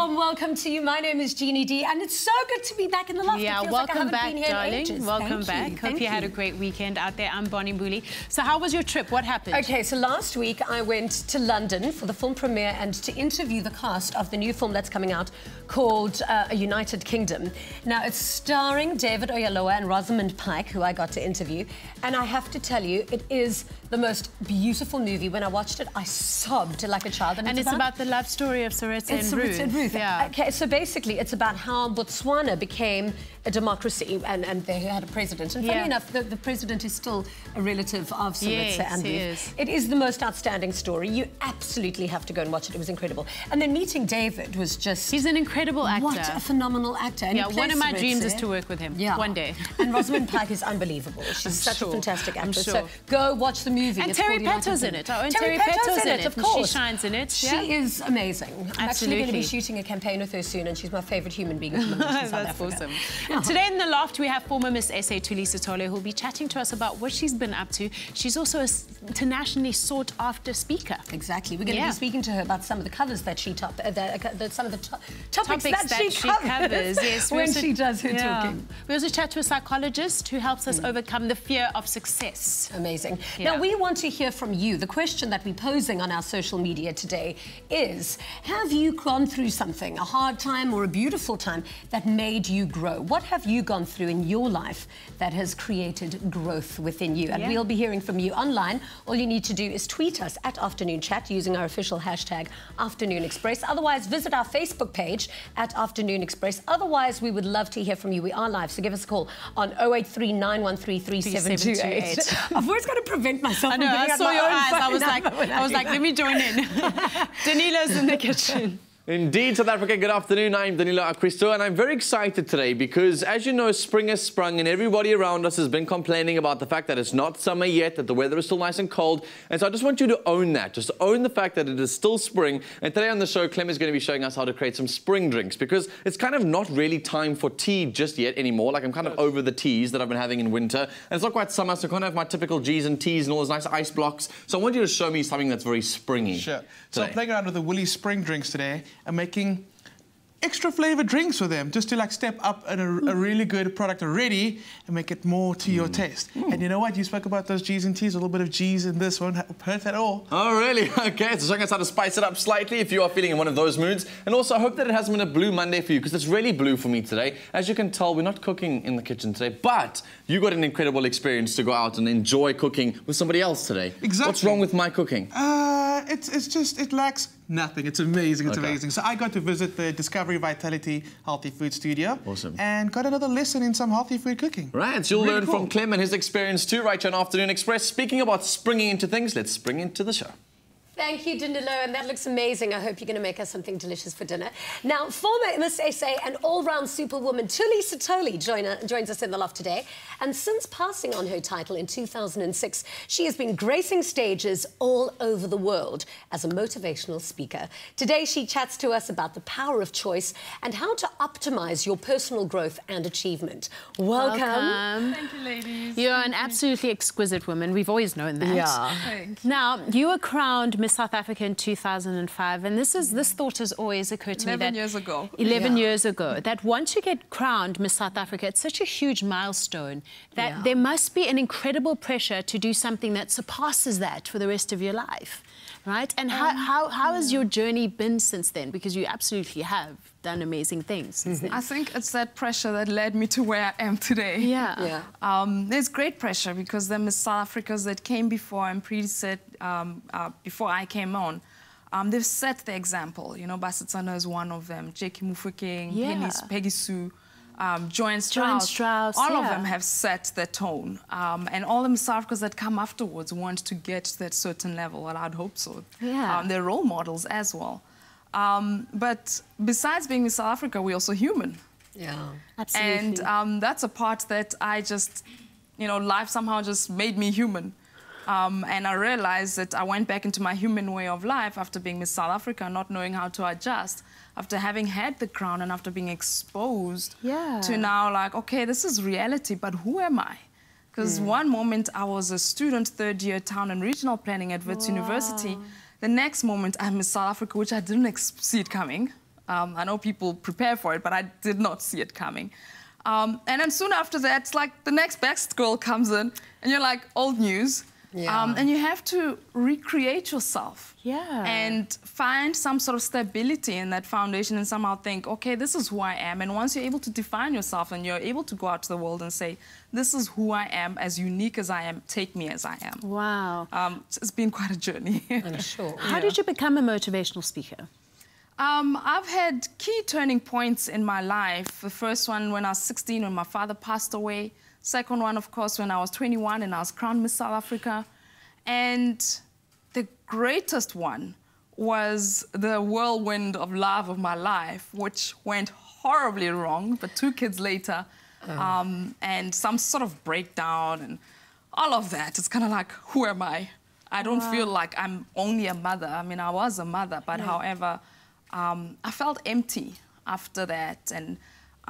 warm welcome to you. My name is Jeannie D, and it's so good to be back in the loft. Yeah, welcome back, darling. Welcome back. Hope you had a great weekend out there. I'm Bonnie Mbuli. So how was your trip? What happened? Okay, so last week I went to London for the film premiere and to interview the cast of the new film that's coming out called A United Kingdom. Now, it's starring David Oyelowo and Rosamund Pike, who I got to interview. And I have to tell you, it is the most beautiful movie. When I watched it, I sobbed like a child. And it's about the love story of Seretse and Ruth. Yeah. Okay, so basically it's about how Botswana became a democracy and they had a president. And funny enough, the president is still a relative of Seretse and Ruth. Yes, it is the most outstanding story. You absolutely have to go and watch it. It was incredible. And then meeting David was just... He's an incredible actor. What a phenomenal actor. And yeah, one of my dreams is to work with him one day. And Rosamund Pike is unbelievable. She's such a fantastic actress. So go watch the movie. And Terry Peto's in it. Oh, and Terry Peto's in it, of course. She shines in it. Yeah. She is amazing. I'm actually going to be shooting a campaign with her soon, and she's my favourite human being at the moment in South Africa. That's awesome. And today in the loft, we have former Miss SA Thuli Sithole, who'll be chatting to us about what she's been up to. She's also an internationally sought-after speaker. Exactly. We're going to be speaking to her about some of the covers that she topics that she covers. Yes, when she does her talking. We also chat to a psychologist who helps us overcome the fear of success. Amazing. Yeah. Now, we want to hear from you. The question that we're posing on our social media today is, have you gone through something, a hard time or a beautiful time, that made you grow? What have you gone through in your life that has created growth within you? And we'll be hearing from you online. All you need to do is tweet us at Afternoon Chat using our official hashtag Afternoon Express. Otherwise, visit our Facebook page at Afternoon Express. Otherwise, we would love to hear from you. We are live, so give us a call on 0839133728. I've always got to prevent myself from getting out my own phone. I was like, let me join in. Danilo's in the kitchen. Indeed, South Africa, good afternoon. I'm Danilo Acquisto, and I'm very excited today because, as you know, spring has sprung and everybody around us has been complaining about the fact that it's not summer yet, that the weather is still nice and cold. And so I just want you to own that, just own the fact that it is still spring. And today on the show, Clem is going to be showing us how to create some spring drinks, because it's kind of not really time for tea just yet anymore. Like, I'm kind of over the teas that I've been having in winter. And it's not quite summer, so I can't have my typical G's and T's and all those nice ice blocks. So I want you to show me something that's very springy. Sure. So I'm playing around with the Willy spring drinks today. And making extra flavoured drinks for them, just to like step up a really good product already and make it more to your taste. And you know what? You spoke about those G's and T's. A little bit of G's in this won't hurt at all. Oh, really? Okay, so showing us how to spice it up slightly if you are feeling in one of those moods. And also, I hope that it hasn't been a blue Monday for you, because it's really blue for me today. As you can tell, we're not cooking in the kitchen today, but you got an incredible experience to go out and enjoy cooking with somebody else today. Exactly. What's wrong with my cooking? It's just, it lacks nothing. It's amazing. It's amazing. So I got to visit the Discovery Vitality Healthy Food Studio. Awesome. And got another lesson in some healthy food cooking. Right. So you'll really learn from Clem and his experience too, right here on Afternoon Express. Speaking about springing into things, let's spring into the show. Thank you, Danilo, and that looks amazing. I hope you're going to make us something delicious for dinner. Now, former Miss SA and all-round superwoman Thuli Sithole joins us in the loft today. And since passing on her title in 2006, she has been gracing stages all over the world as a motivational speaker. Today, she chats to us about the power of choice and how to optimize your personal growth and achievement. Welcome. Thank you, ladies. You're an absolutely exquisite woman. We've always known that. Yeah. Thank you. Now, you were crowned Miss South Africa in 2005, and this thought has always occurred to me that 11 years ago that once you get crowned Miss South Africa, it's such a huge milestone that there must be an incredible pressure to do something that surpasses that for the rest of your life, right? And how has your journey been since then? Because you absolutely have done amazing things. I think it's that pressure that led me to where I am today. Yeah. There's great pressure because the Miss South Africas that came before and preset before I came on, they've set the example. You know, Basitsana is one of them. Jackie Mufikin, Peggy Sue, Joanne Strauss. All of them have set the tone. And all the Miss South Africas that come afterwards want to get to that certain level, and I'd hope so. Yeah. They're role models as well. But besides being in South Africa, we're also human. Yeah, absolutely. And that's a part that I just, you know, life somehow just made me human. And I realized that I went back into my human way of life after being Miss South Africa, not knowing how to adjust, after having had the crown and after being exposed to now like, okay, this is reality, but who am I? Because one moment I was a student, third-year town and regional planning at Wits University. The next moment, I'm in South Africa, which I didn't see it coming. I know people prepare for it, but I did not see it coming. And then soon after that, it's like the next best girl comes in and you're like, old news. Yeah. And you have to recreate yourself. Yeah. And find some sort of stability in that foundation and somehow think, okay, this is who I am. And once you're able to define yourself and you're able to go out to the world and say, this is who I am, as unique as I am, take me as I am. Wow. It's been quite a journey. I'm sure. How did you become a motivational speaker? I've had key turning points in my life. The first one when I was 16, when my father passed away. Second one, of course, when I was 21 and I was crowned Miss South Africa. And the greatest one was the whirlwind of love of my life, which went horribly wrong, but 2 kids later, and some sort of breakdown and all of that. It's kind of like, who am I? I don't feel like I'm only a mother. I mean, I was a mother, but however, I felt empty after that. And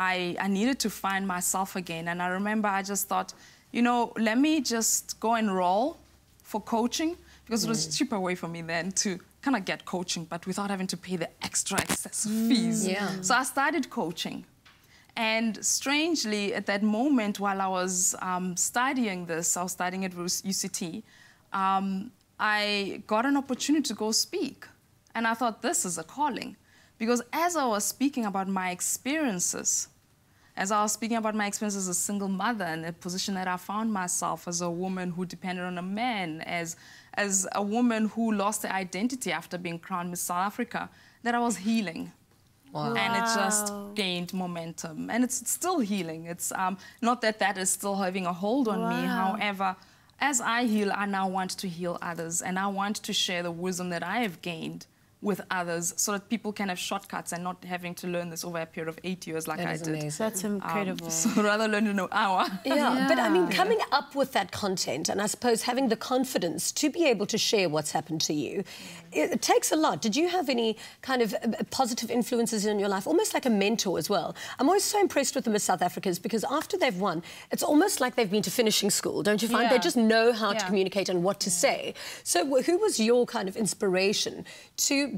I needed to find myself again. And I remember I just thought, you know, let me just go enroll for coaching, because it was a cheaper way for me then to kind of get coaching, but without having to pay the extra excessive fees. Yeah. So I started coaching. And strangely, at that moment, while I was studying this, I was studying at UCT, I got an opportunity to go speak. And I thought, this is a calling. Because as I was speaking about my experiences, as a single mother and the position that I found myself as a woman who depended on a man, as a woman who lost her identity after being crowned Miss South Africa, that I was healing. Wow. And it just gained momentum. And it's still healing. It's not that that is still having a hold on me. However, as I heal, I now want to heal others. And I want to share the wisdom that I have gained with others, so that people can have shortcuts and not having to learn this over a period of 8 years like I did. Amazing. That's incredible. So rather learn in an hour. Yeah. But I mean, coming up with that content, and I suppose having the confidence to be able to share what's happened to you, it takes a lot. Did you have any kind of positive influences in your life, almost like a mentor as well? I'm always so impressed with the Miss South Africans, because after they've won, it's almost like they've been to finishing school, don't you find? They just know how to communicate and what to say. So who was your kind of inspiration to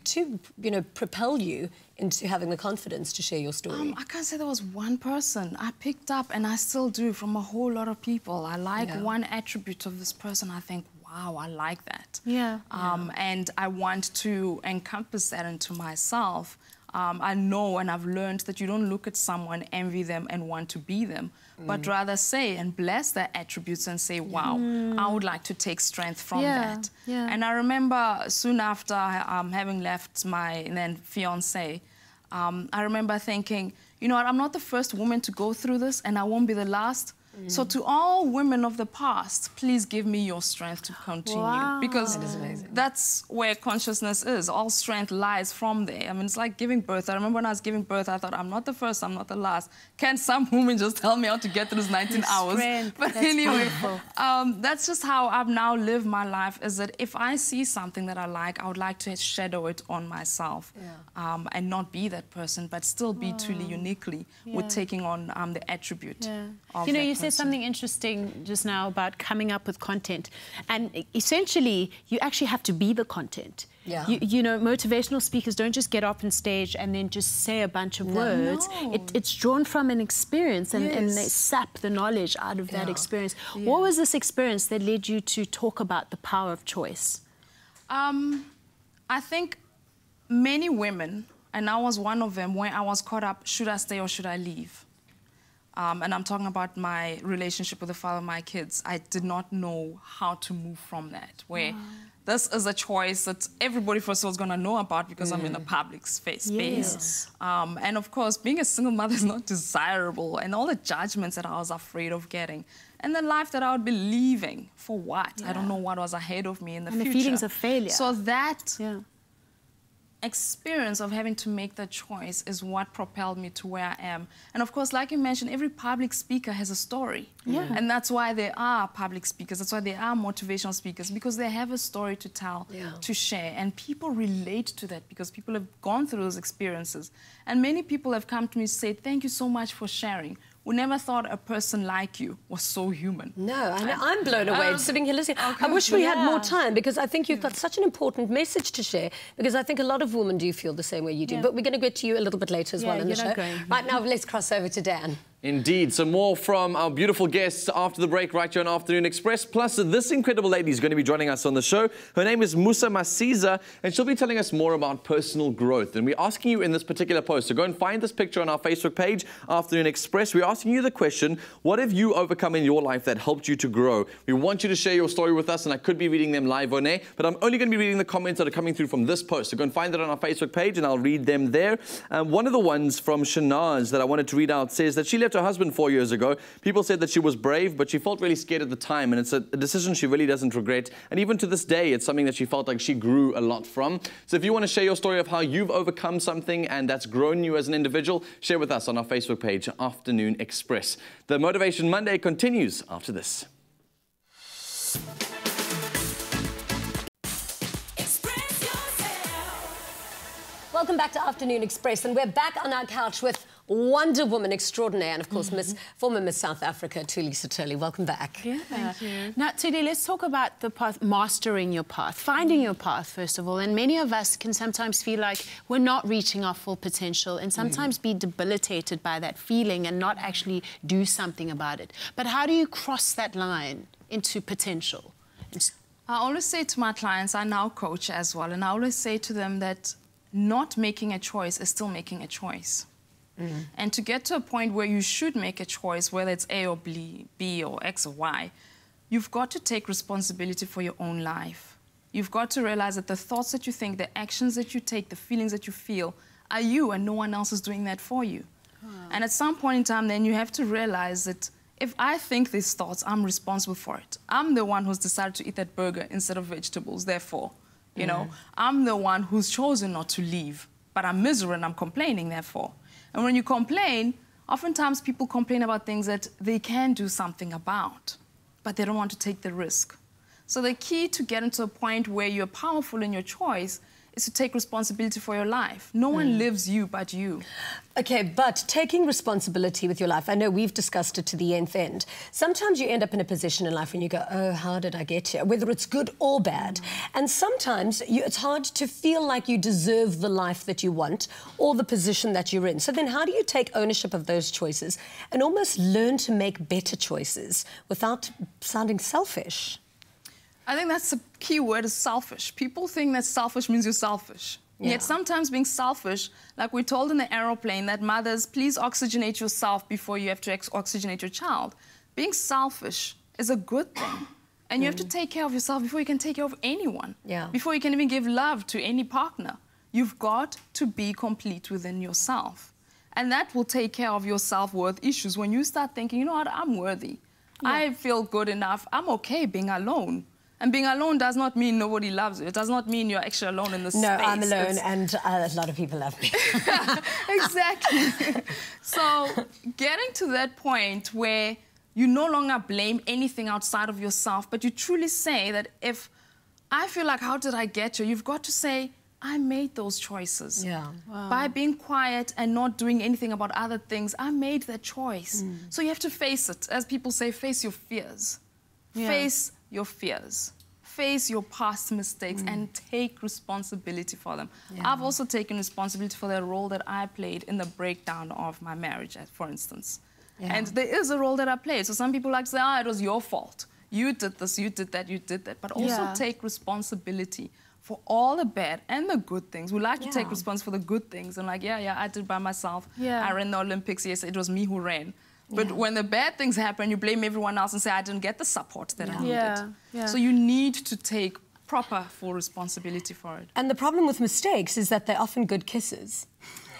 you know, propel you into having the confidence to share your story? I can't say there was one person. I picked up, and I still do, from a whole lot of people. I like one attribute of this person. I think, wow, I like that. Yeah. And I want to encompass that into myself. I know and I've learned that you don't look at someone, envy them and want to be them, but rather say and bless their attributes and say, wow, I would like to take strength from that. Yeah. And I remember soon after having left my then fiancé, I remember thinking, you know what, I'm not the first woman to go through this and I won't be the last. So to all women of the past, please give me your strength to continue. Wow. Because that's where consciousness is. All strength lies from there. I mean, it's like giving birth. I remember when I was giving birth, I thought, I'm not the first, I'm not the last. Can some woman just tell me how to get through this 19 hours? But that's anyway, that's just how I've now lived my life, is that if I see something that I like, I would like to shadow it on myself and not be that person, but still be truly uniquely with taking on the attribute of you know, you said something interesting just now about coming up with content, and essentially you actually have to be the content. Yeah. You know, motivational speakers don't just get up on stage and then just say a bunch of words. It's drawn from an experience, and they sap the knowledge out of that experience. Yeah. What was this experience that led you to talk about the power of choice? I think many women, and I was one of them, when I was caught up, should I stay or should I leave? And I'm talking about my relationship with the father of my kids. I did not know how to move from that, where this is a choice that everybody first of all is going to know about, because I'm in a public space. Yes. And of course, being a single mother is not desirable, and all the judgments that I was afraid of getting. And the life that I would be leaving for what? I don't know what was ahead of me in the future. And the feelings of failure. So that experience of having to make that choice is what propelled me to where I am. And of course, like you mentioned, every public speaker has a story. Yeah. And that's why they are public speakers. That's why they are motivational speakers, because they have a story to tell, to share. And people relate to that because people have gone through those experiences. And many people have come to me and say, thank you so much for sharing. We never thought a person like you was so human. No, I'm blown away sitting here listening. Okay. I wish we had more time, because I think you've got such an important message to share, because I think a lot of women do feel the same way you do. But we're going to get to you a little bit later as well in the show. Right now, let's cross over to Dan. Indeed. So more from our beautiful guests after the break right here on Afternoon Express. Plus, this incredible lady is going to be joining us on the show. Her name is Musa Masiza, and she'll be telling us more about personal growth. And we're asking you in this particular post, so go and find this picture on our Facebook page, Afternoon Express. We're asking you the question, what have you overcome in your life that helped you to grow? We want you to share your story with us, and I could be reading them live on air, but I'm only going to be reading the comments that are coming through from this post. So go and find that on our Facebook page, and I'll read them there. One of the ones from Shanaz that I wanted to read out says that she left her husband 4 years ago. People said that she was brave, but she felt really scared at the time, and it's a decision she really doesn't regret. And even to this day, it's something that she felt like she grew a lot from. So if you want to share your story of how you've overcome something and that's grown you as an individual, share with us on our Facebook page, Afternoon Express. The Motivation Monday continues after this. Welcome back to Afternoon Express, and we're back on our couch with Wonder Woman extraordinaire, and of course, former Miss South Africa, Thuli Sithole. Welcome back. Yeah, thank you. Now, Thuli, let's talk about the path, mastering your path, finding your path, first of all. And many of us can sometimes feel like we're not reaching our full potential, and sometimes be debilitated by that feeling and not actually do something about it. But how do you cross that line into potential? I always say to my clients, I now coach as well, and I always say to them that not making a choice is still making a choice. And to get to a point where you should make a choice, whether it's A or B or X or Y, you've got to take responsibility for your own life. You've got to realize that the thoughts that you think, the actions that you take, the feelings that you feel are you, and no one else is doing that for you. And at some point in time, then you have to realize that if I think these thoughts, I'm responsible for it. I'm the one who's decided to eat that burger instead of vegetables, therefore. You know, I'm the one who's chosen not to leave, but I'm miserable and I'm complaining, therefore. And when you complain, oftentimes people complain about things that they can do something about, but they don't want to take the risk. So the key to getting to a point where you're powerful in your choice is to take responsibility for your life. No one lives you but you. Okay, but taking responsibility with your life, I know we've discussed it to the nth end. Sometimes you end up in a position in life when you go, oh, how did I get here? Whether it's good or bad. And sometimes it's hard to feel like you deserve the life that you want or the position that you're in. So then how do you take ownership of those choices and almost learn to make better choices without sounding selfish? I think that's the key word, is selfish. People think that selfish means you're selfish. Yet sometimes being selfish, like we're told in the aeroplane that mothers, please oxygenate yourself before you have to oxygenate your child. Being selfish is a good thing. And you have to take care of yourself before you can take care of anyone. Before you can even give love to any partner. You've got to be complete within yourself. And that will take care of your self-worth issues. When you start thinking, you know what, I'm worthy. I feel good enough. I'm okay being alone. And being alone does not mean nobody loves you. It does not mean you're actually alone in this space. No, I'm alone, and a lot of people love me. Exactly. So getting to that point where you no longer blame anything outside of yourself, but you truly say that if I feel like, how did I get you? You've got to say, I made those choices. By being quiet and not doing anything about other things, I made that choice. So you have to face it. As people say, face your fears. Face your fears, face your past mistakes and take responsibility for them. I've also taken responsibility for the role that I played in the breakdown of my marriage, for instance. And there is a role that I played. So some people like to say, oh, it was your fault. You did this, you did that, you did that. But also take responsibility for all the bad and the good things. We like to take responsibility for the good things. And like, I did by myself. I ran the Olympics, it was me who ran. But when the bad things happen, you blame everyone else and say, I didn't get the support that I needed. So you need to take proper full responsibility for it. And the problem with mistakes is that they're often good kisses.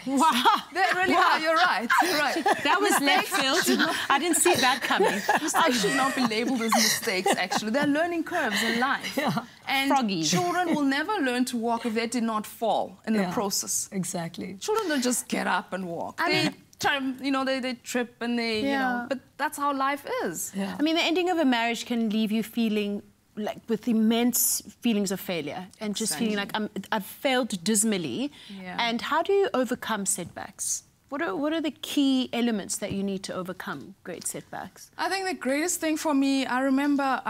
Wow. That really are. You're right. You're right. That was left field. I didn't see that coming. Mistakes should not be labelled as mistakes, actually. They're learning curves in life. And children will never learn to walk if they did not fall in the process. Exactly. Children don't just get up and walk. You know, they trip and they, you know, but that's how life is. I mean, the ending of a marriage can leave you feeling like with immense feelings of failure and just feeling like I've failed dismally. And how do you overcome setbacks? What are the key elements that you need to overcome great setbacks? I think the greatest thing for me, I remember,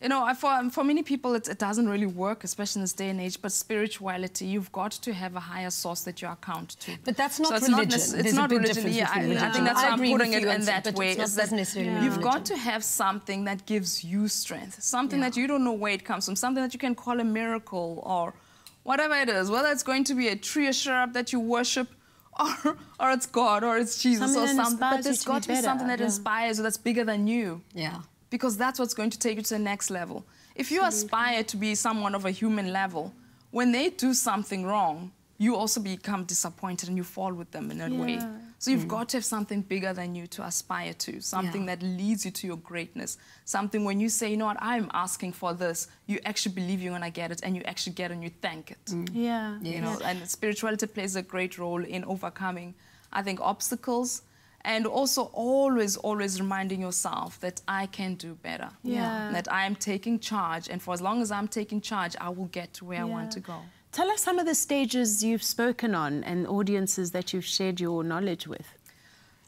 you know, for many people it doesn't really work, especially in this day and age, but spirituality, you've got to have a higher source that you account to. But that's not religion. It's not religion, yeah. I think that's why I'm putting it in that way. It's not necessarily religion. You've got to have something that gives you strength, something that you don't know where it comes from, something that you can call a miracle or whatever it is, whether it's going to be a tree or shrub that you worship, or it's God, or it's Jesus, something or something. But there's got to be something that inspires you, that's bigger than you. Yeah. Because that's what's going to take you to the next level. If you aspire to be someone of a human level, when they do something wrong, you also become disappointed and you fall with them in that way. So you've got to have something bigger than you to aspire to, something that leads you to your greatness, something when you say, you know what, I'm asking for this, you actually believe you're going to get it, and you actually get it and you thank it. You know, and spirituality plays a great role in overcoming, I think, obstacles, and also always, always reminding yourself that I can do better, that I am taking charge, and for as long as I'm taking charge, I will get to where I want to go. Tell us some of the stages you've spoken on and audiences that you've shared your knowledge with.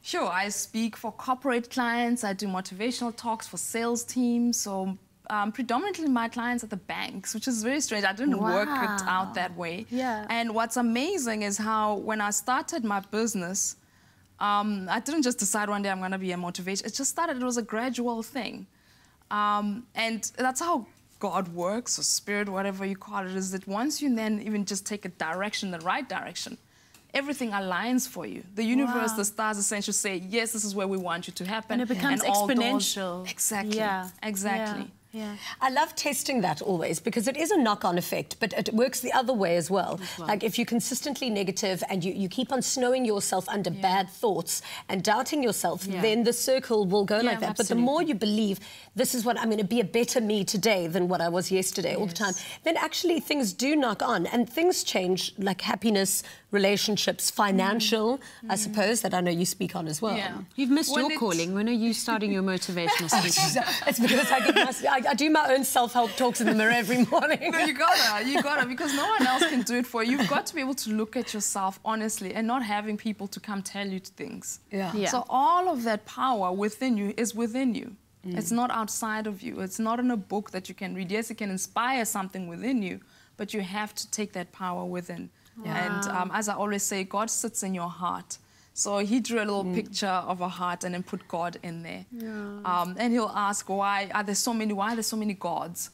Sure, I speak for corporate clients, I do motivational talks for sales teams, so predominantly my clients are the banks, which is very strange. I didn't work it out that way. And what's amazing is how when I started my business, I didn't just decide one day I'm going to be a motivator. It just started, it was a gradual thing. And that's how God works, or spirit, whatever you call it, is that once you then even just take a direction, the right direction, everything aligns for you. The universe, the stars essentially say, yes, this is where we want you to happen. And it becomes exponential. Exactly, exactly. Yeah. I love testing that always because it is a knock-on effect, but it works the other way as well. Like if you're consistently negative and you keep on snowing yourself under bad thoughts and doubting yourself, then the circle will go like that. Absolutely. But the more you believe, this is what I'm going to be a better me today than what I was yesterday all the time, then actually things do knock on and things change, like happiness, relationships, financial, I suppose, that I know you speak on as well. You've missed your calling. When are you starting your motivational speaking? It's because I do my own self-help talks in the mirror every morning. No, you gotta, because no one else can do it for you. You've got to be able to look at yourself honestly and not having people to come tell you things. So all of that power within you is within you. It's not outside of you. It's not in a book that you can read. Yes, it can inspire something within you, but you have to take that power within. And as I always say, God sits in your heart. So he drew a little picture of a heart and then put God in there. And he'll ask, why are there so many gods?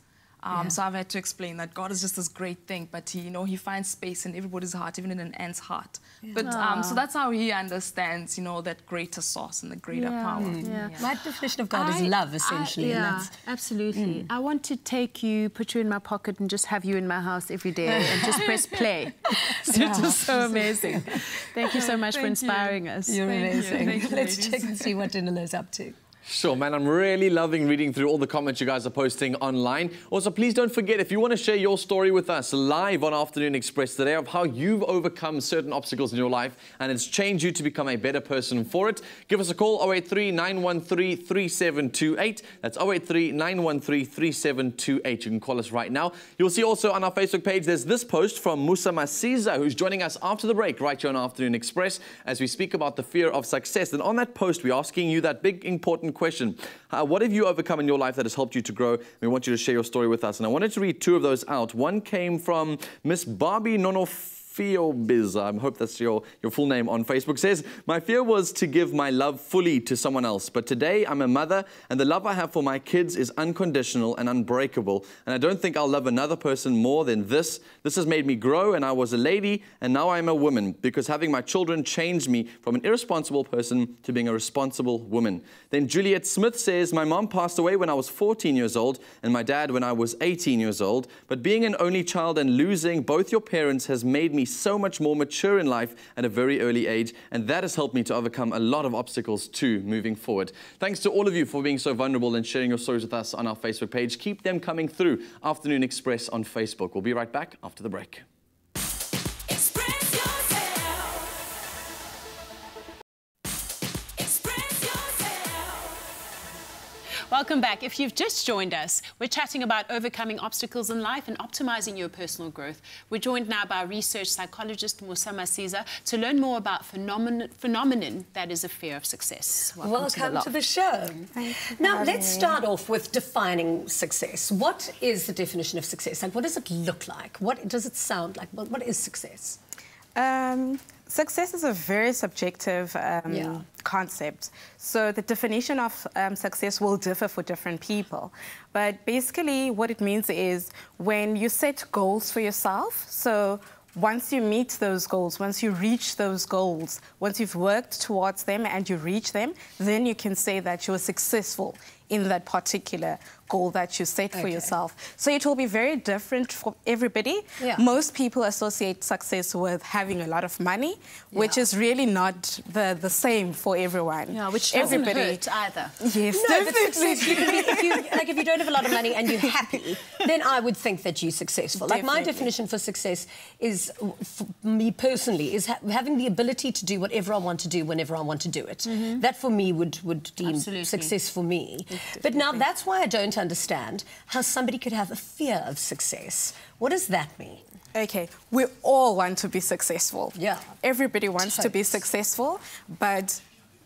So I've had to explain that God is just this great thing, but he, you know, he finds space in everybody's heart, even in an ant's heart. But so that's how he understands, you know, that greater source and the greater power. My definition of God is love, essentially. Absolutely. I want to take you, put you in my pocket, and just have you in my house every day, and just press play. It's just so amazing. Thank you so much for inspiring us. You're amazing. Thank you, ladies. Let's check and see what Danilo's up to. Sure, man, I'm really loving reading through all the comments you guys are posting online. Also, please don't forget, if you want to share your story with us live on Afternoon Express today of how you've overcome certain obstacles in your life and it's changed you to become a better person for it, give us a call, 083-913-3728. That's 083-913-3728. You can call us right now. You'll see also on our Facebook page, there's this post from Musa Masiza, who's joining us after the break right here on Afternoon Express as we speak about the fear of success. And on that post, we're asking you that big, important question. What have you overcome in your life that has helped you to grow? We want you to share your story with us. And I wanted to read two of those out. One came from Miss Barbie Nonofiobiz. I hope that's your full name on Facebook. Says, my fear was to give my love fully to someone else. But today I'm a mother and the love I have for my kids is unconditional and unbreakable. And I don't think I'll love another person more than this. This has made me grow and I was a lady and now I'm a woman because having my children changed me from an irresponsible person to being a responsible woman. Then Juliet Smith says, my mom passed away when I was 14 years old and my dad when I was 18 years old. But being an only child and losing both your parents has made me so much more mature in life at a very early age, and that has helped me to overcome a lot of obstacles too moving forward. Thanks to all of you for being so vulnerable and sharing your stories with us on our Facebook page. Keep them coming through. Afternoon Express on Facebook. We'll be right back after the break. Welcome back. If you've just joined us, we're chatting about overcoming obstacles in life and optimizing your personal growth. We're joined now by research psychologist Musa Masiza to learn more about phenomenon that is a fear of success. Welcome to the show. Now, let's start off with defining success. What is the definition of success? Like, what does it look like? What does it sound like? What is success? Success is a very subjective concept. So the definition of success will differ for different people. But basically what it means is when you set goals for yourself, so once you meet those goals, once you reach those goals, once you've worked towards them and you reach them, then you can say that you were successful in that particular goal that you set for yourself. So it will be very different for everybody. Yeah. Most people associate success with having a lot of money, which is really not the same for everyone. Yeah, which doesn't hurt either. Yes, no, definitely. Like, if you don't have a lot of money and you're happy, then I would think that you're successful. Definitely. Like, my definition for success is, for me personally, is having the ability to do whatever I want to do whenever I want to do it. Mm-hmm. That, for me, would deem success for me. But now that's why I don't understand how somebody could have a fear of success. What does that mean? Okay, we all want to be successful. Yeah. Everybody wants to be successful, but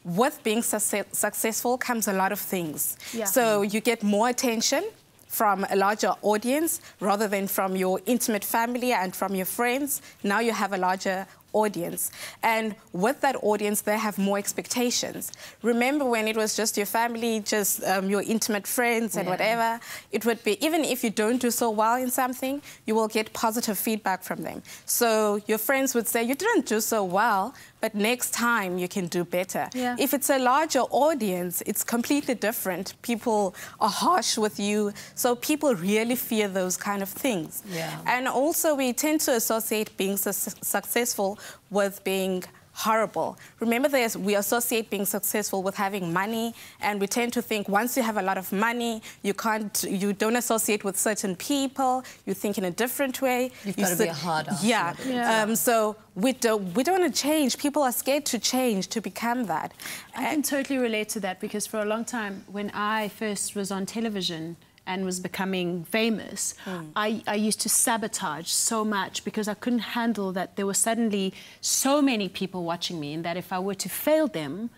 with being successful comes a lot of things. Yeah. So you get more attention from a larger audience rather than from your intimate family and from your friends. Now you have a larger audience, and with that audience they have more expectations. Remember when it was just your family, just your intimate friends and whatever, it would be, even if you don't do so well in something, you will get positive feedback from them. So your friends would say, you didn't do so well, but next time you can do better. Yeah. If it's a larger audience, it's completely different. People are harsh with you, so people really fear those kind of things. Yeah. And also we tend to associate being successful with being horrible. Remember, we associate being successful with having money, and we tend to think once you have a lot of money, you don't associate with certain people. You think in a different way. You've got to be a hard-ass. Yeah. So we don't want to change. People are scared to change, to become that. I can totally relate to that, because for a long time, when I first was on television and was becoming famous, I used to sabotage so much because I couldn't handle that there were suddenly so many people watching me, and that if I were to fail them,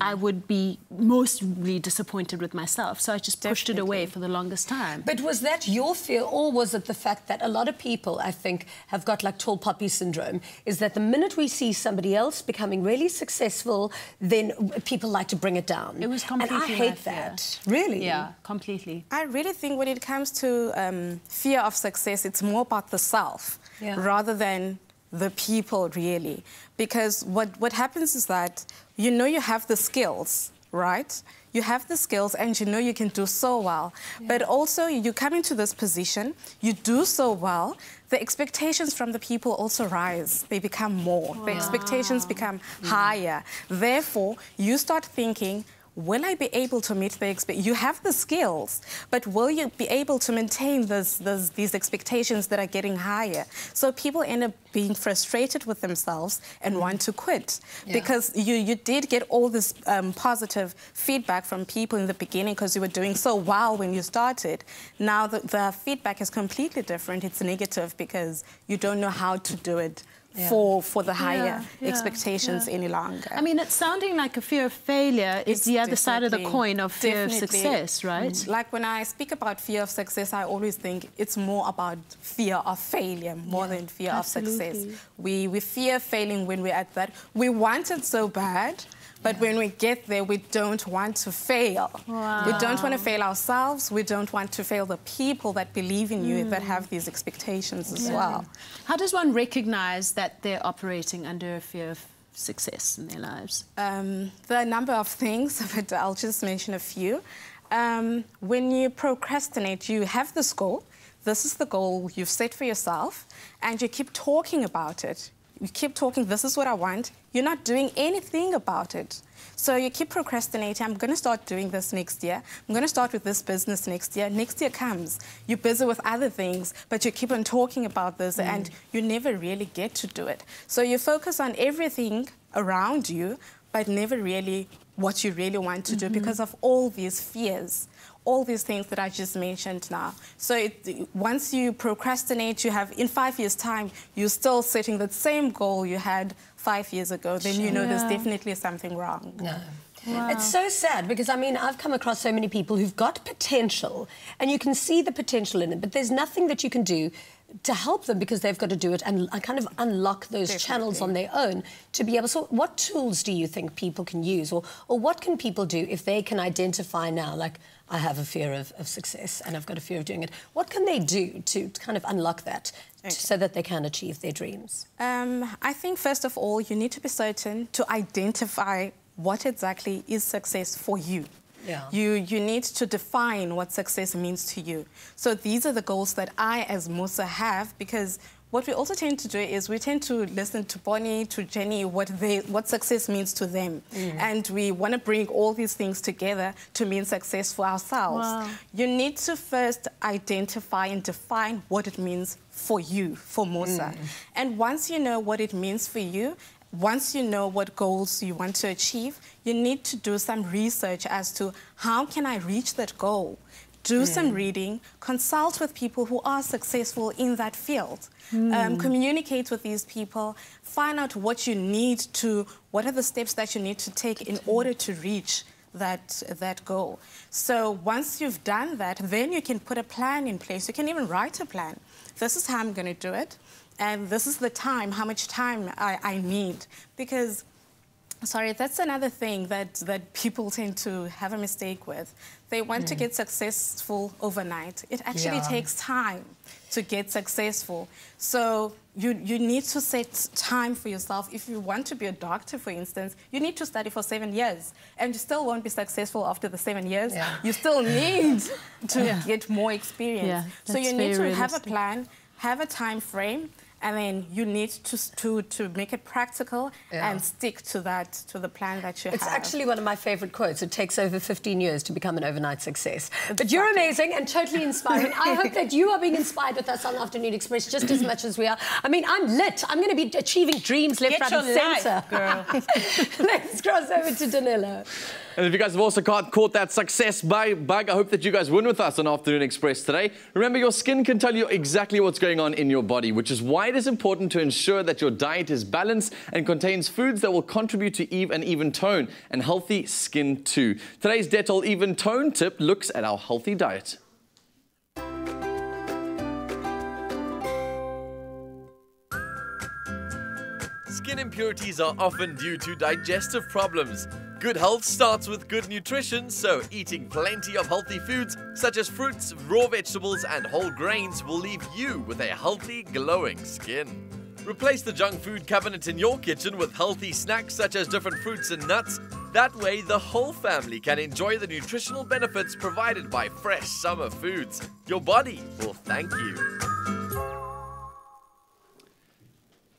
I would be mostly disappointed with myself. So I just pushed it away for the longest time. But was that your fear, or was it the fact that a lot of people, I think, have got like tall poppy syndrome, is that the minute we see somebody else becoming really successful, then people like to bring it down? It was completely my fear. And I hate that. Really? Yeah, completely. I really think when it comes to fear of success, it's more about the self rather than the people, really. Because what happens is that you know you have the skills, right? You have the skills and you know you can do so well. Yeah. But also you come into this position, you do so well, the expectations from the people also rise. They become more. Wow. The expectations become higher. Therefore, you start thinking, will I be able to meet the expectations? You have the skills, but will you be able to maintain these expectations that are getting higher? So people end up being frustrated with themselves and want to quit. Yeah. Because you did get all this positive feedback from people in the beginning because you were doing so well when you started. Now the feedback is completely different. It's negative because you don't know how to do it for the higher expectations any longer. I mean, it's sounding like a fear of failure is the other side of the coin of fear of success, right? Like, when I speak about fear of success, I always think it's more about fear of failure more than fear of success. We fear failing when we're at that. We want it so bad, but when we get there, we don't want to fail. Wow. We don't want to fail ourselves. We don't want to fail the people that believe in you, that have these expectations as well. How does one recognize that they're operating under a fear of success in their lives? There are a number of things, but I'll just mention a few. When you procrastinate, you have this goal. This is the goal you've set for yourself, and you keep talking about it. You keep talking, this is what I want. You're not doing anything about it. So you keep procrastinating. I'm going to start doing this next year. I'm going to start with this business next year. Next year comes. You're busy with other things, but you keep on talking about this and you never really get to do it. So you focus on everything around you, but never really what you really want to do because of all these fears, all these things that I just mentioned now. So once you procrastinate, you have, in 5 years' time, you're still setting that same goal you had 5 years ago, then you know there's definitely something wrong. No. Wow. It's so sad because, I mean, I've come across so many people who've got potential and you can see the potential in it, but there's nothing that you can do to help them because they've got to do it and kind of unlock those channels on their own to be able... So what tools do you think people can use or what can people do if they can identify now, like, I have a fear of success and I've got a fear of doing it. What can they do to kind of unlock that so that they can achieve their dreams? I think, first of all, you need to be certain to identify what exactly is success for you. Yeah. You need to define what success means to you. So these are the goals that I, as Musa, have, because what we also tend to do is we tend to listen to Bonnie, to Jenny, what success means to them. Mm. And we want to bring all these things together to mean success for ourselves. Wow. You need to first identify and define what it means for you, for Musa. Mm. And once you know what it means for you, once you know what goals you want to achieve, you need to do some research as to how can I reach that goal? Do some reading, consult with people who are successful in that field, communicate with these people, find out what you need to, what are the steps that you need to take in order to reach that goal. So once you've done that, then you can put a plan in place. You can even write a plan. This is how I'm going to do it. And this is the time, how much time I need. Because, sorry, that's another thing that people tend to have a mistake with. They want to get successful overnight. It actually takes time to get successful. So you need to set time for yourself. If you want to be a doctor, for instance, you need to study for 7 years. And you still won't be successful after the 7 years. Yeah. You still need to get more experience. Yeah, so you need to have a plan, have a time frame. And then you need to make it practical and stick to that, to the plan that you have. It's actually one of my favourite quotes. It takes over 15 years to become an overnight success. Exactly. But you're amazing and totally inspiring. I hope that you are being inspired with us on Afternoon Express just as much as we are. I mean, I'm lit. I'm going to be achieving dreams left, right and centre. Girl. Let's cross over to Danilo. And if you guys have also caught that success bug, I hope that you guys win with us on Afternoon Express today. Remember, your skin can tell you exactly what's going on in your body, which is why it is important to ensure that your diet is balanced and contains foods that will contribute to an even tone and healthy skin too. Today's Dettol Even Tone tip looks at our healthy diet. Skin impurities are often due to digestive problems. Good health starts with good nutrition, so eating plenty of healthy foods such as fruits, raw vegetables and whole grains will leave you with a healthy, glowing skin. Replace the junk food cabinet in your kitchen with healthy snacks such as different fruits and nuts. That way, the whole family can enjoy the nutritional benefits provided by fresh summer foods. Your body will thank you.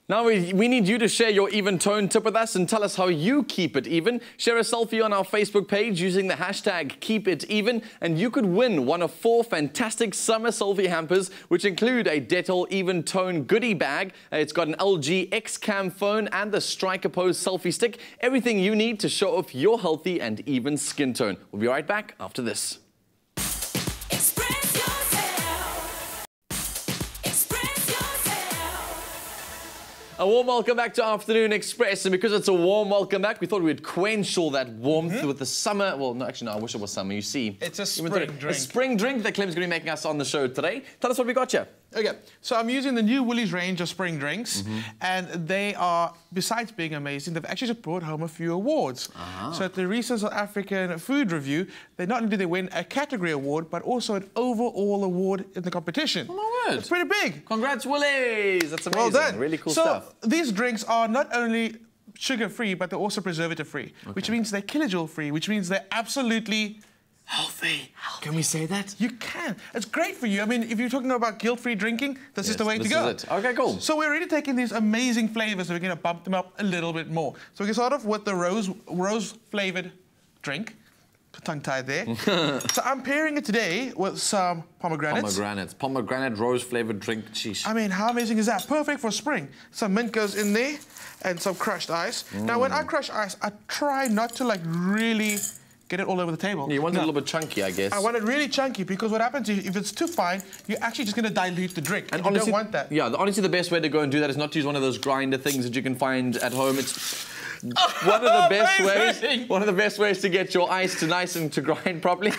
Now we need you to share your even tone tip with us and tell us how you keep it even. Share a selfie on our Facebook page using the hashtag #KeepItEven and you could win one of 4 fantastic summer selfie hampers which include a Dettol Even Tone goodie bag. It's got an LG X Cam phone and the Striker Pose selfie stick. Everything you need to show off your healthy and even skin tone. We'll be right back after this. A warm welcome back to Afternoon Express, and because it's a warm welcome back, we thought we'd quench all that warmth with the summer. Well, no, actually, no, I wish it was summer. You see, it's a spring drink. A spring drink that Clem's going to be making us on the show today. Tell us what we got here. Okay, so I'm using the new Willy's range of spring drinks, and they are, besides being amazing, they've actually just brought home a few awards. So at the recent South African Food Review, they not only did they win a category award, but also an overall award in the competition. Oh my word! It's pretty big. Congrats, Willy's. That's amazing. Well done. Really cool stuff. So these drinks are not only sugar-free, but they're also preservative-free, which means they're kilojoule-free, which means they're absolutely healthy. Can we say that? You can. It's great for you. I mean, if you're talking about guilt-free drinking, this is the way to go. This is it. Okay, cool. So we're already taking these amazing flavors, so we're going to bump them up a little bit more. So we can start off with the rose-flavored drink. Tongue-tied there. So I'm pairing it today with some pomegranates. Pomegranate rose-flavored drink. Cheese. I mean, how amazing is that? Perfect for spring. Some mint goes in there and some crushed ice. Now, when I crush ice, I try not to, like, really get it all over the table. Yeah, you want it a little bit chunky, I guess. I want it really chunky because what happens if it's too fine, you're actually just going to dilute the drink. And honestly, you don't want that. Yeah, honestly, the best way to go and do that is not to use one of those grinder things that you can find at home. It's one of the best ways. One of the best ways to get your ice to nice and to grind properly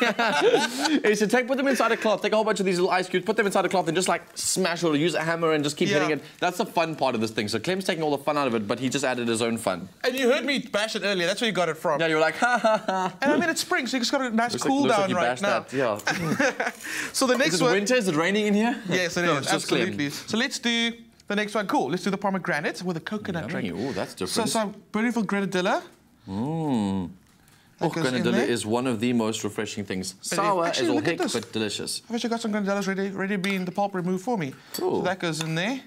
is to put them inside a cloth. Take a whole bunch of these little ice cubes, put them inside a cloth, and just like smash or use a hammer and just keep hitting it. That's the fun part of this thing. So Clem's taking all the fun out of it, but he just added his own fun. And you heard me bash it earlier. That's where you got it from. Yeah, you were like ha ha ha. And I mean it's spring, so you just got a nice cool down right now. Yeah. So the next one. Is it winter? Is it raining in here? Yes, it is. Absolutely. So let's do. The next one, cool. Let's do the pomegranate with a coconut drink. Oh, that's different. So some beautiful grenadilla. Mm. Oh, grenadilla is one of the most refreshing things. But sour actually, is all hick, but delicious. I've actually got some grenadillas ready being the pulp removed for me. Ooh. So that goes in there.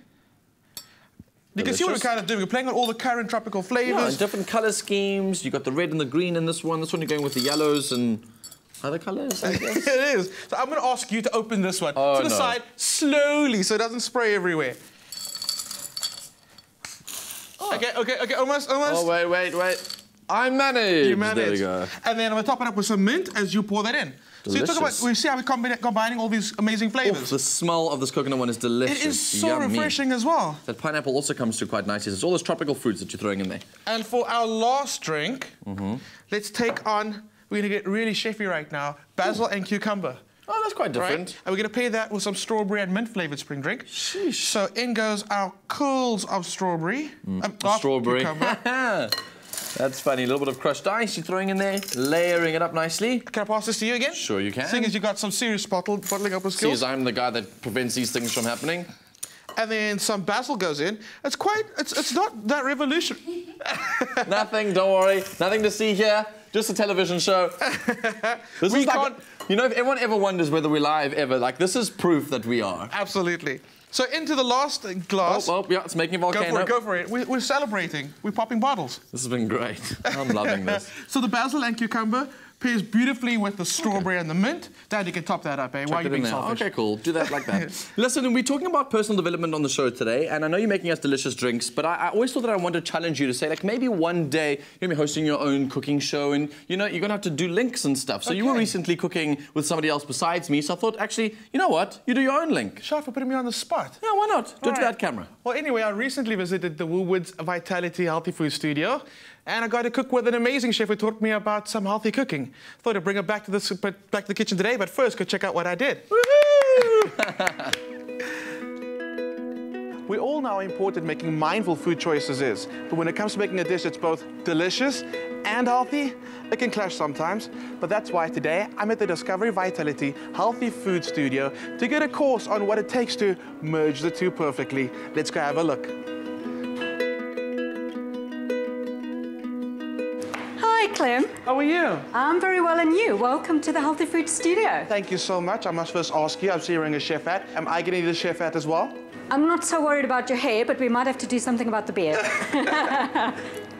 You can see what we're kind of doing. We're playing with all the current tropical flavours. Yeah, different colour schemes. You've got the red and the green in this one. This one you're going with the yellows and... other colours, I guess. It is. So I'm going to ask you to open this one to the side slowly so it doesn't spray everywhere. Okay, okay, okay, almost, almost. Oh, wait, wait, wait. I managed. You managed. There we go. And then I'm going to top it up with some mint as you pour that in. Delicious. So you talk about, we see how we're combining all these amazing flavours. Oh, the smell of this coconut one is delicious. It is so refreshing as well. That pineapple also comes through quite nicely. It's all those tropical fruits that you're throwing in there. And for our last drink, let's take on, we're going to get really chefy right now, basil and cucumber. Oh, that's quite different. Right? And we're going to pair that with some strawberry and mint flavoured spring drink. Sheesh. So in goes our curls of strawberry. Strawberry. That's funny. A little bit of crushed ice you're throwing in there, layering it up nicely. Can I pass this to you again? Sure, you can. Seeing as you got some serious bottling up with skills. See, I'm the guy that prevents these things from happening. And then some basil goes in. It's quite. It's not that revolutionary. Nothing. Don't worry. Nothing to see here. Just a television show. This we is like, can't... You know, if everyone ever wonders whether we're live ever, like, this is proof that we are. Absolutely. So into the last glass. Oh, oh yeah, it's making a volcano. Go for it, go for it. We're celebrating. We're popping bottles. This has been great. I'm loving this. So the basil and cucumber pairs beautifully with the strawberry and the mint. Dad, you can top that up, eh? Why are you being selfish? Okay, cool. Do that like that. Listen, we're talking about personal development on the show today, and I know you're making us delicious drinks, but I always thought that I wanted to challenge you to say, like, maybe one day you're going to be hosting your own cooking show, and, you know, you're going to have to do links and stuff. So you were recently cooking with somebody else besides me, so I thought, actually, you know what? You do your own link. Shout for putting me on the spot. Yeah, why not? Do it to that camera. Well, anyway, I recently visited the Woolworths Vitality Healthy Food Studio, and I got to cook with an amazing chef who taught me about some healthy cooking. Thought I'd bring it back to the kitchen today, but first, go check out what I did. We all know how important making mindful food choices is, but when it comes to making a dish that's both delicious and healthy, it can clash sometimes. But that's why today I'm at the Discovery Vitality Healthy Food Studio to get a course on what it takes to merge the two perfectly. Let's go have a look. Clem. How are you? I'm very well, and you? Welcome to the Healthy Food Studio. Thank you so much. I must first ask you, I'm seeing you're wearing a chef hat. Am I getting the chef hat as well? I'm not so worried about your hair, but we might have to do something about the beard.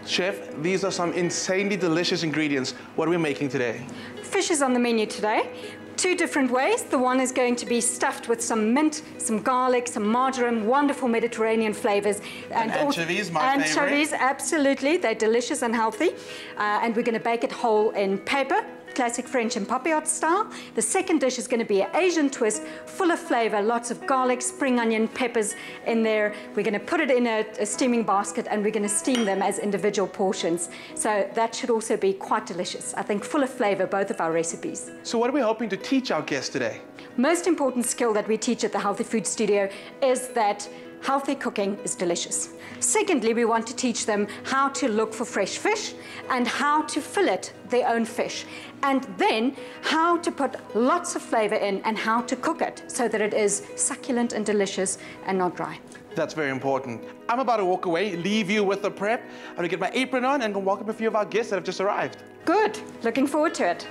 Chef, these are some insanely delicious ingredients. What are we making today? Fish is on the menu today. Two different ways. The one is going to be stuffed with some mint, some garlic, some marjoram, wonderful Mediterranean flavors. And anchovies, my favorite. Anchovies, absolutely. They're delicious and healthy. And we're going to bake it whole in paper, classic French and papillote style. The second dish is going to be an Asian twist, full of flavor, lots of garlic, spring onion, peppers in there. We're going to put it in a steaming basket, and we're going to steam them as individual portions. So that should also be quite delicious. I think full of flavor, both of our recipes. So what are we hoping to teach our guests today? Most important skill that we teach at the Healthy Food Studio is that healthy cooking is delicious. Secondly, we want to teach them how to look for fresh fish and how to fillet their own fish. And then how to put lots of flavor in and how to cook it so that it is succulent and delicious and not dry. That's very important. I'm about to walk away, leave you with the prep. I'm gonna get my apron on and welcome a few of our guests that have just arrived. Good, looking forward to it.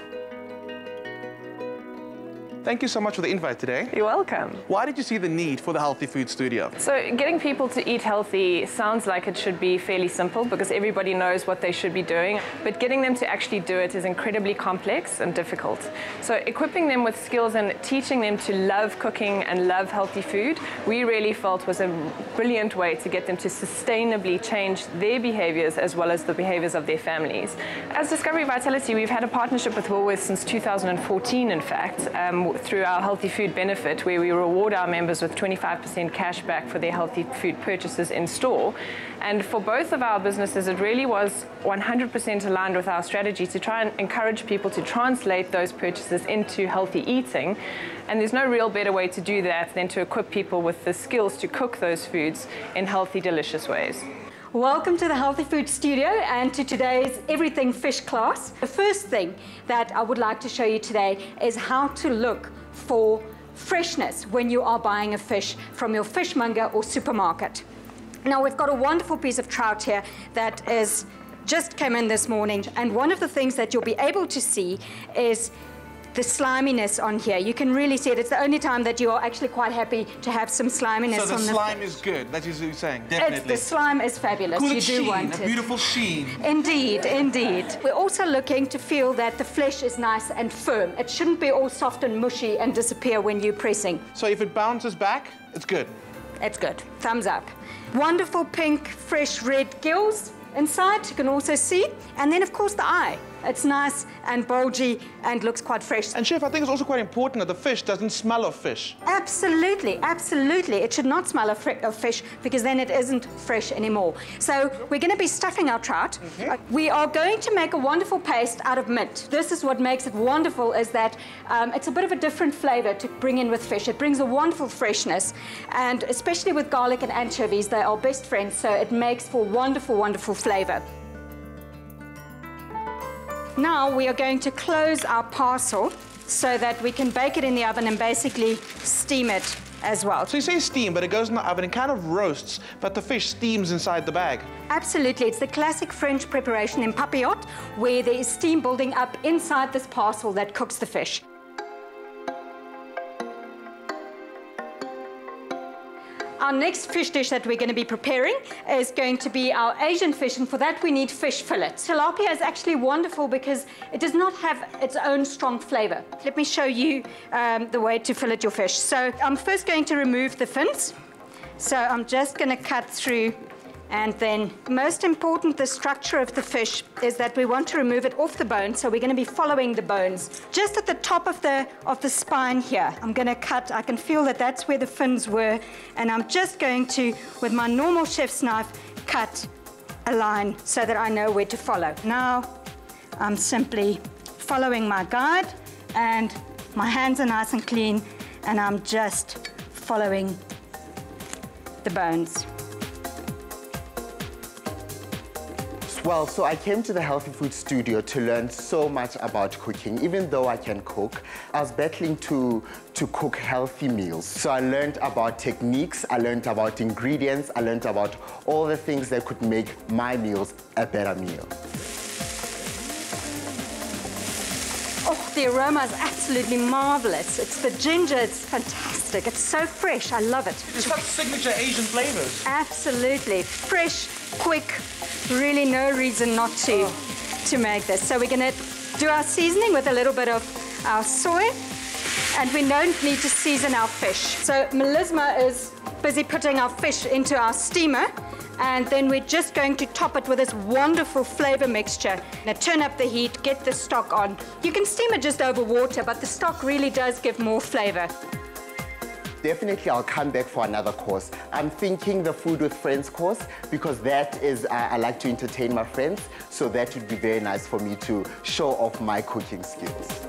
Thank you so much for the invite today. You're welcome. Why did you see the need for the Healthy Food Studio? So getting people to eat healthy sounds like it should be fairly simple because everybody knows what they should be doing, but getting them to actually do it is incredibly complex and difficult. So equipping them with skills and teaching them to love cooking and love healthy food, we really felt was a brilliant way to get them to sustainably change their behaviors as well as the behaviors of their families. As Discovery Vitality, we've had a partnership with Woolworths since 2014, in fact, through our Healthy Food Benefit, where we reward our members with 25% cash back for their healthy food purchases in store. And for both of our businesses, it really was 100% aligned with our strategy to try and encourage people to translate those purchases into healthy eating. And there's no real better way to do that than to equip people with the skills to cook those foods in healthy, delicious ways. Welcome to the Healthy Food Studio and to today's Everything Fish class. The first thing that I would like to show you today is how to look for freshness when you are buying a fish from your fishmonger or supermarket. Now we've got a wonderful piece of trout here that is just came in this morning, and one of the things that you'll be able to see is the sliminess on here. You can really see it. It's the only time that you are actually quite happy to have some sliminess on the fish. So the slime is good, that is what you're saying, definitely. It's, the slime is fabulous, you do want it. A beautiful sheen. Indeed, indeed. We're also looking to feel that the flesh is nice and firm. It shouldn't be all soft and mushy and disappear when you're pressing. So if it bounces back, it's good? It's good, thumbs up. Wonderful pink, fresh red gills inside, you can also see. And then of course the eye. It's nice and bulgy and looks quite fresh. And Chef, I think it's also quite important that the fish doesn't smell of fish. Absolutely, absolutely. It should not smell of fish because then it isn't fresh anymore. So we're going to be stuffing our trout. Mm-hmm. We are going to make a wonderful paste out of mint. This is what makes it wonderful, is that it's a bit of a different flavour to bring in with fish. It brings a wonderful freshness, and especially with garlic and anchovies, they are best friends, so it makes for wonderful, wonderful flavour. Now we are going to close our parcel so that we can bake it in the oven and basically steam it as well. So you say steam, but it goes in the oven and kind of roasts, but the fish steams inside the bag. Absolutely. It's the classic French preparation in papillote, where there is steam building up inside this parcel that cooks the fish. Our next fish dish that we're going to be preparing is going to be our Asian fish, and for that we need fish fillet. Tilapia is actually wonderful because it does not have its own strong flavour. Let me show you the way to fillet your fish. So I'm first going to remove the fins. So I'm just going to cut through, and then most important, the structure of the fish is that we want to remove it off the bone, so we're going to be following the bones. Just at the top of the spine here, I'm going to cut. I can feel that that's where the fins were, and I'm just going to, with my normal chef's knife, cut a line so that I know where to follow. Now I'm simply following my guide, and my hands are nice and clean, and I'm just following the bones. Well, so I came to the Healthy Food Studio to learn so much about cooking. Even though I can cook, I was battling to cook healthy meals. So I learned about techniques, I learned about ingredients, I learned about all the things that could make my meals a better meal. Oh, the aroma is absolutely marvelous. It's the ginger, it's fantastic. It's so fresh, I love it. It's got signature Asian flavors. Absolutely. Fresh, quick, really no reason not to, make this. So we're going to do our seasoning with a little bit of our soy, and we don't need to season our fish. So Melisma is busy putting our fish into our steamer, and then we're just going to top it with this wonderful flavour mixture. Now turn up the heat, get the stock on. You can steam it just over water, but the stock really does give more flavour. Definitely I'll come back for another course. I'm thinking the Food with Friends course, because that is, I like to entertain my friends, so that would be very nice for me to show off my cooking skills.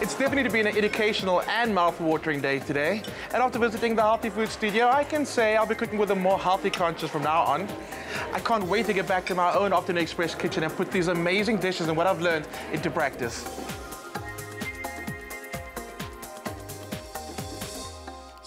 It's definitely been an educational and mouth-watering day today. And after visiting the Healthy Food Studio, I can say I'll be cooking with a more healthy conscience from now on. I can't wait to get back to my own Afternoon Express kitchen and put these amazing dishes and what I've learned into practice.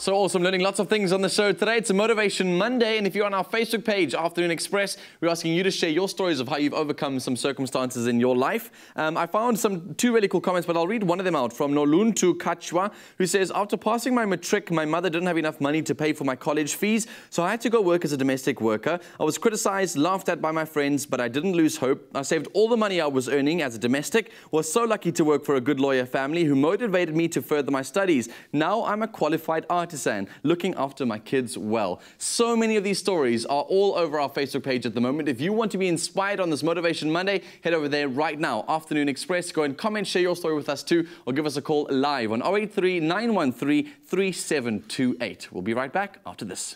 So awesome, learning lots of things on the show today. It's a Motivation Monday, and if you're on our Facebook page, Afternoon Express, we're asking you to share your stories of how you've overcome some circumstances in your life. I found two really cool comments, but I'll read one of them out from Noluntu Kachwa, who says, after passing my matric, my mother didn't have enough money to pay for my college fees, so I had to go work as a domestic worker. I was criticized, laughed at by my friends, but I didn't lose hope. I saved all the money I was earning as a domestic, was so lucky to work for a good lawyer family who motivated me to further my studies. Now I'm a qualified artisan looking after my kids well. So many of these stories are all over our Facebook page at the moment. If you want to be inspired on this Motivation Monday, head over there right now. Afternoon Express, go and comment, share your story with us too, or give us a call live on 083-913-3728. We'll be right back after this.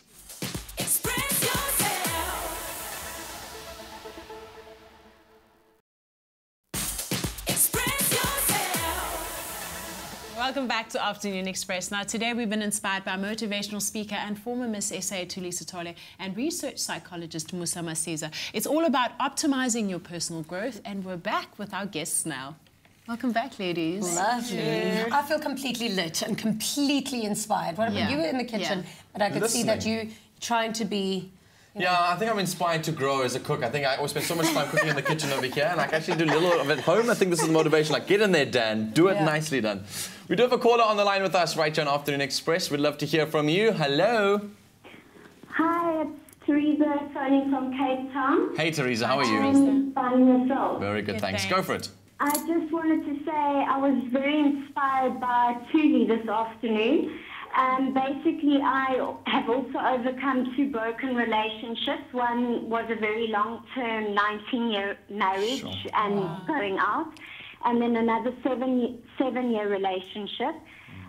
Welcome back to Afternoon Express. Now, today we've been inspired by motivational speaker and former Miss SA Thuli Sithole and research psychologist Musa Masiza. It's all about optimizing your personal growth, and we're back with our guests now. Welcome back, ladies. Lovely. Yeah. I feel completely lit and completely inspired. What about you? Were in the kitchen, but I could see that you trying to be. I think I'm inspired to grow as a cook. I think I always spend so much time cooking in the kitchen over here, and I can actually do a little of it at home. I think this is the motivation, like, get in there, Dan. Do it nicely, Dan. We do have a caller on the line with us right here on Afternoon Express. We'd love to hear from you. Hello. Hi, it's Teresa phoning from Cape Town. Hey, Teresa, how are you? I'm finding yourself. Very good, thanks. Go for it. I just wanted to say I was very inspired by Thuli this afternoon. Basically, I have also overcome two broken relationships. One was a very long-term 19-year marriage and going out, and then another seven-year relationship.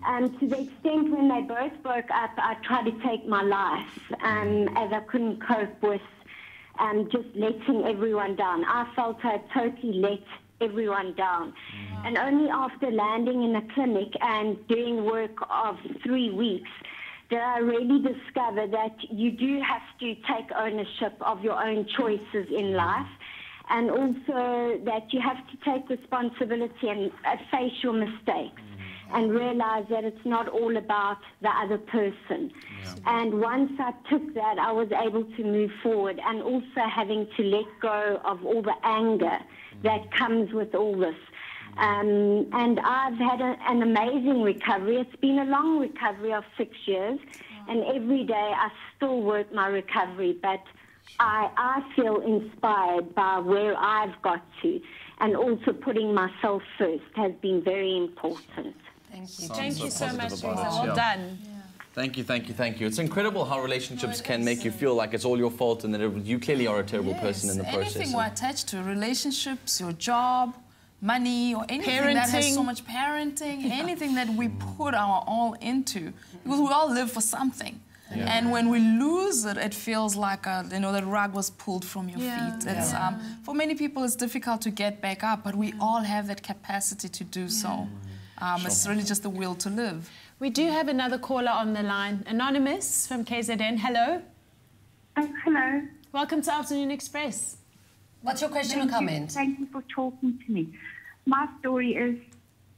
To the extent when they both broke up, I tried to take my life, as I couldn't cope with just letting everyone down. I felt I totally let everyone down. And only after landing in a clinic and doing work of 3 weeks did I really discover that you do have to take ownership of your own choices in life, and also that you have to take responsibility and face your mistakes and realize that it's not all about the other person. And once I took that, I was able to move forward, and also having to let go of all the anger that comes with all this. And I've had an amazing recovery. It's been a long recovery of 6 years, and every day I still work my recovery, but I feel inspired by where I've got to, and also putting myself first has been very important. Thank you. Thank you so much, Teresa. Well done. Thank you, thank you, thank you. It's incredible how relationships can make you feel like it's all your fault and that you clearly are a terrible person in the process. Anything we're attached to, relationships, your job, money, or anything that has so much parenting, anything that we put our all into, because we all live for something. And when we lose it, it feels like the rug was pulled from your feet. It's, for many people, it's difficult to get back up, but we all have that capacity to do so. It's really just the will to live. We do have another caller on the line, Anonymous from KZN. Hello. Hello. Welcome to Afternoon Express. What's your question or comment? Thank you for talking to me. My story is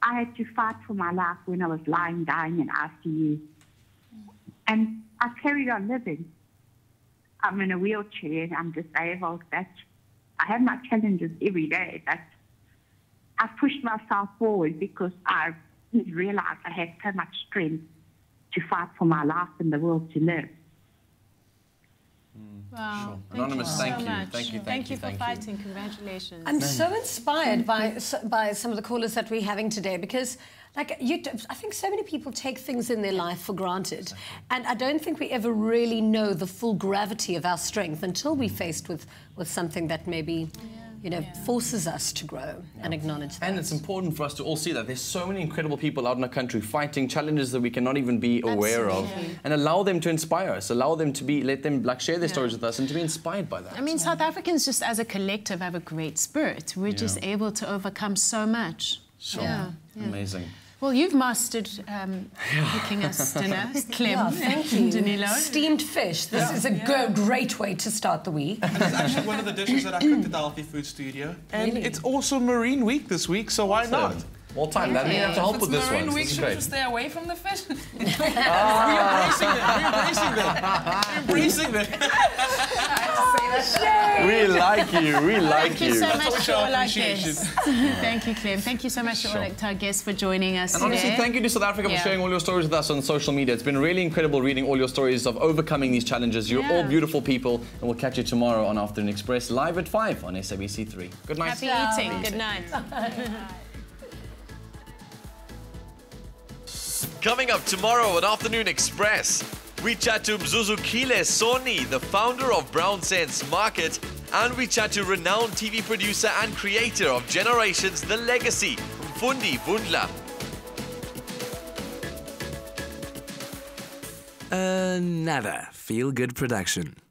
I had to fight for my life when I was lying, dying in ICU. And I carried on living. I'm in a wheelchair, I'm disabled, but I have my challenges every day, but I pushed myself forward because I realized I had so much strength to fight for my life and the world to live. Wow. Anonymous, thank you. Thank you. Thank you for fighting. Congratulations. I'm so inspired by some of the callers that we're having today, because I think so many people take things in their life for granted, and I don't think we ever really know the full gravity of our strength until we're faced with something that maybe forces us to grow and acknowledge that. And it's important for us to all see that there's so many incredible people out in our country fighting challenges that we cannot even be aware of, and allow them to inspire us, allow them to be, let them share their stories with us and to be inspired by that. I mean, South Africans just as a collective have a great spirit. We're just able to overcome so much. Amazing. Well, you've mastered cooking us dinner, Clem. Thank you, Danilo. Steamed fish. This is a great way to start the week. And it's actually one of the dishes that I cooked at the Healthy Food Studio. And it's also Marine Week this week, so why not? More time. That means I have to help with this one. We should just stay away from the fish. We're embracing them. I have to say that. We like you. We like you. Thank you so much to all our guests. Thank you, Clem. Thank you so much to all our guests for joining us today. And honestly, thank you to South Africa for sharing all your stories with us on social media. It's been really incredible reading all your stories of overcoming these challenges. You're all beautiful people, and we'll catch you tomorrow on Afternoon Express live at 5 on SABC3. Good night. Happy eating. Good night. Coming up tomorrow on Afternoon Express, we chat to Zuzukile Sony, the founder of Brown Sense Market, and we chat to renowned TV producer and creator of Generations, The Legacy, Fundi Bundla. Another feel-good production.